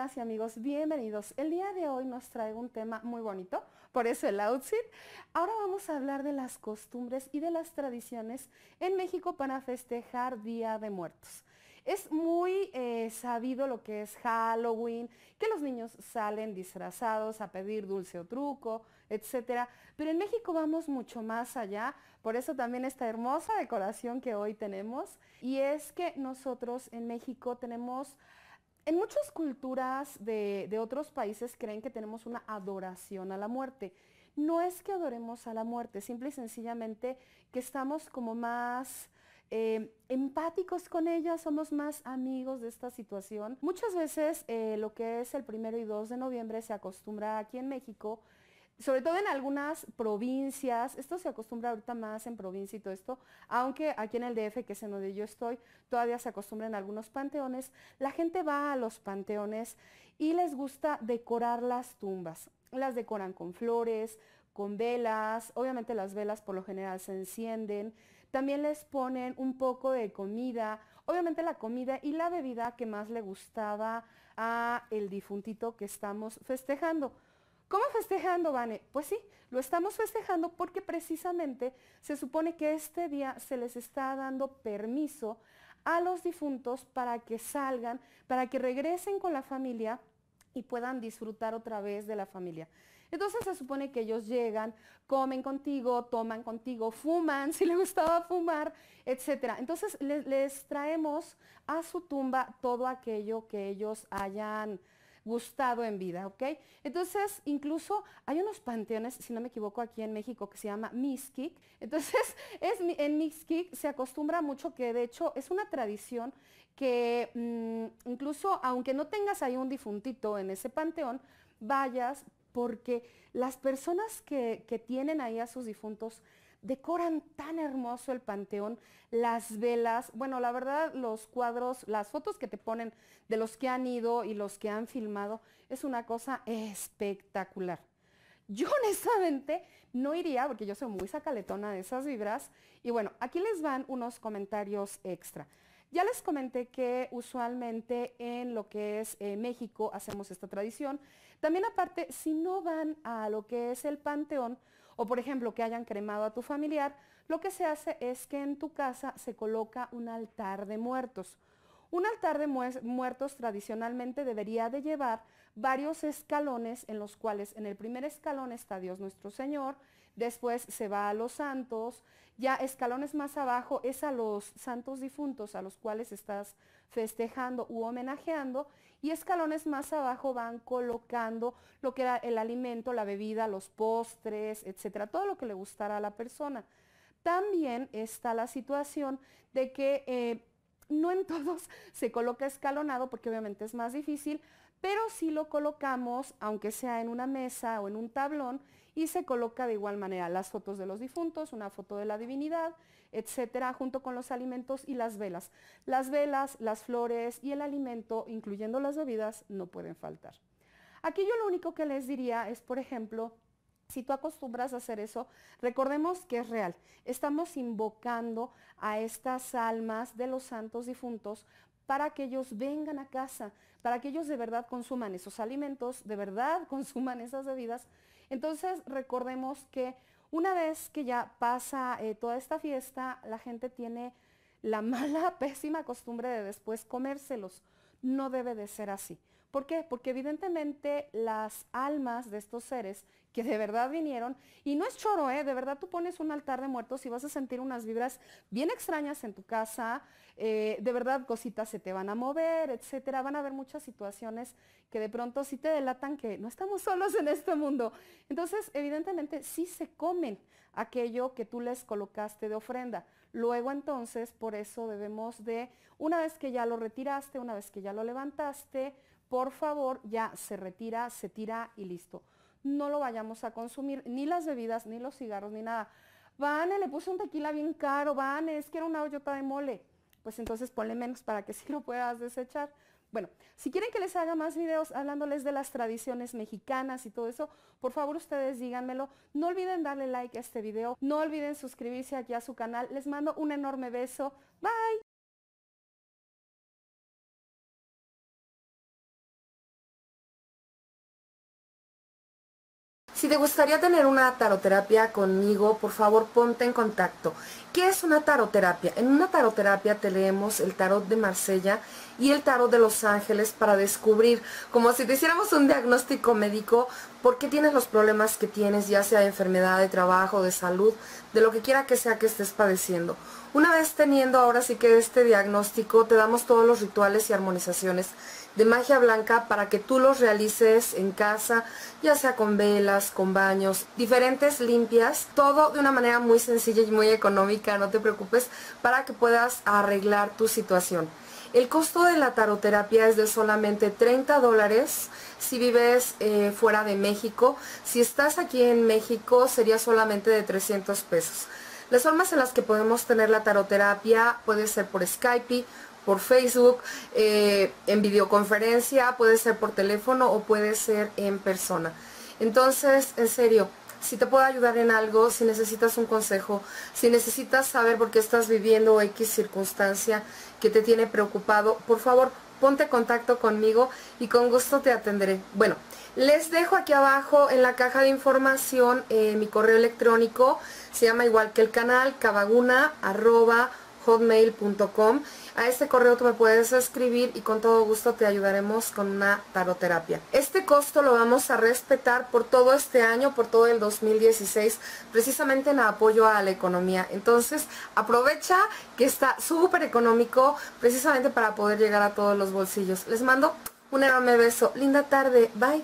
amigas y amigos, bienvenidos. El día de hoy nos traigo un tema muy bonito, por eso el outfit. Ahora vamos a hablar de las costumbres y de las tradiciones en México para festejar Día de Muertos. Es muy sabido lo que es Halloween, que los niños salen disfrazados a pedir dulce o truco, etc. Pero en México vamos mucho más allá, por eso también esta hermosa decoración que hoy tenemos. Y es que nosotros en México tenemos... En muchas culturas de otros países creen que tenemos una adoración a la muerte. No es que adoremos a la muerte, simple y sencillamente que estamos como más empáticos con ella, somos más amigos de esta situación. Muchas veces lo que es el 1 y 2 de noviembre se acostumbra aquí en México, sobre todo en algunas provincias. Esto se acostumbra ahorita más en provincia y todo esto, aunque aquí en el DF, que es en donde yo estoy, todavía se acostumbra en algunos panteones. La gente va a los panteones y les gusta decorar las tumbas. Las decoran con flores, con velas, obviamente las velas por lo general se encienden. También les ponen un poco de comida, obviamente la comida y la bebida que más le gustaba a el difuntito que estamos festejando. ¿Cómo festejando, Vane? Pues sí, lo estamos festejando porque precisamente se supone que este día se les está dando permiso a los difuntos para que salgan, para que regresen con la familia y puedan disfrutar otra vez de la familia. Entonces se supone que ellos llegan, comen contigo, toman contigo, fuman, si les gustaba fumar, etc. Entonces les traemos a su tumba todo aquello que ellos hayan gustado en vida, ¿ok? Entonces, incluso hay unos panteones, si no me equivoco, aquí en México que se llama Mixquic. Entonces, en Mixquic se acostumbra mucho, que de hecho es una tradición que incluso aunque no tengas ahí un difuntito en ese panteón, vayas, porque las personas que tienen ahí a sus difuntos decoran tan hermoso el panteón, las velas, bueno, la verdad, los cuadros, las fotos que te ponen de los que han ido y los que han filmado, es una cosa espectacular. Yo honestamente no iría, porque yo soy muy sacaletona de esas vibras, y bueno, aquí les van unos comentarios extra. Ya les comenté que usualmente en lo que es México hacemos esta tradición. También aparte, si no van a lo que es el panteón, o por ejemplo que hayan cremado a tu familiar, lo que se hace es que en tu casa se coloca un altar de muertos. Un altar de muertos tradicionalmente debería de llevar varios escalones, en los cuales en el primer escalón está Dios nuestro Señor, después se va a los santos, ya escalones más abajo es a los santos difuntos a los cuales estás festejando u homenajeando, y escalones más abajo van colocando lo que era el alimento, la bebida, los postres, etcétera, todo lo que le gustara a la persona. También está la situación de que... no en todos se coloca escalonado porque obviamente es más difícil, pero sí lo colocamos, aunque sea en una mesa o en un tablón, y se coloca de igual manera las fotos de los difuntos, una foto de la divinidad, etcétera, junto con los alimentos y las velas. Las velas, las flores y el alimento, incluyendo las bebidas, no pueden faltar. Aquí yo lo único que les diría es, por ejemplo, si tú acostumbras a hacer eso, recordemos que es real. Estamos invocando a estas almas de los santos difuntos para que ellos vengan a casa, para que ellos de verdad consuman esos alimentos, de verdad consuman esas bebidas. Entonces recordemos que una vez que ya pasa toda esta fiesta, la gente tiene la mala, pésima costumbre de después comérselos. No debe de ser así. ¿Por qué? Porque evidentemente las almas de estos seres que de verdad vinieron, y no es choro, de verdad tú pones un altar de muertos y vas a sentir unas vibras bien extrañas en tu casa, de verdad cositas se te van a mover, etcétera, van a haber muchas situaciones que de pronto sí te delatan que no estamos solos en este mundo. Entonces, evidentemente sí se comen aquello que tú les colocaste de ofrenda. Luego entonces, por eso debemos de, una vez que ya lo retiraste, una vez que ya lo levantaste, por favor, ya se retira, se tira y listo. No lo vayamos a consumir, ni las bebidas, ni los cigarros, ni nada. Vane, le puse un tequila bien caro, Vane, es que era una ollota de mole. Pues entonces ponle menos para que sí lo puedas desechar. Bueno, si quieren que les haga más videos hablándoles de las tradiciones mexicanas y todo eso, por favor ustedes díganmelo. No olviden darle like a este video, no olviden suscribirse aquí a su canal. Les mando un enorme beso. Bye. Si te gustaría tener una taroterapia conmigo, por favor ponte en contacto. ¿Qué es una taroterapia? En una taroterapia te leemos el tarot de Marsella y el tarot de Los Ángeles para descubrir, como si te hiciéramos un diagnóstico médico, por qué tienes los problemas que tienes, ya sea de enfermedad, de trabajo, de salud, de lo que quiera que sea que estés padeciendo. Una vez teniendo ahora sí que este diagnóstico, te damos todos los rituales y armonizaciones de magia blanca para que tú los realices en casa, ya sea con velas, con baños, diferentes limpias, todo de una manera muy sencilla y muy económica, no te preocupes, para que puedas arreglar tu situación. El costo de la taroterapia es de solamente $30 si vives fuera de México. Si estás aquí en México sería solamente de $300. Las formas en las que podemos tener la taroterapia puede ser por Skype, por Facebook, en videoconferencia, puede ser por teléfono o puede ser en persona. Entonces, en serio, si te puedo ayudar en algo, si necesitas un consejo, si necesitas saber por qué estás viviendo X circunstancia que te tiene preocupado, por favor, ponte en contacto conmigo y con gusto te atenderé. Bueno, les dejo aquí abajo en la caja de información mi correo electrónico, se llama igual que el canal, kavaguna@hotmail.com. A este correo tú me puedes escribir y con todo gusto te ayudaremos con una taroterapia. Este costo lo vamos a respetar por todo este año, por todo el 2016, precisamente en apoyo a la economía. Entonces aprovecha que está súper económico precisamente para poder llegar a todos los bolsillos. Les mando un enorme beso. Linda tarde. Bye.